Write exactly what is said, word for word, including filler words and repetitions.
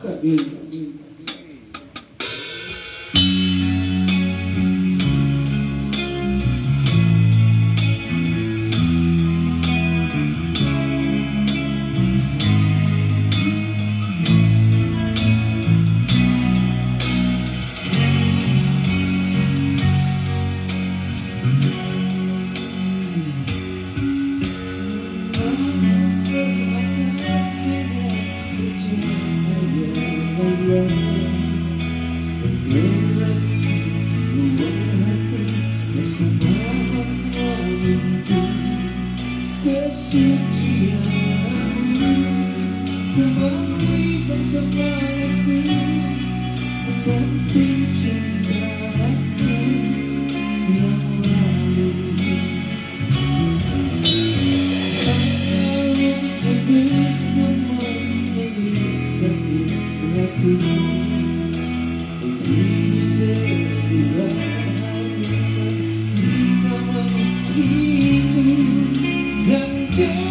Could be. Yes.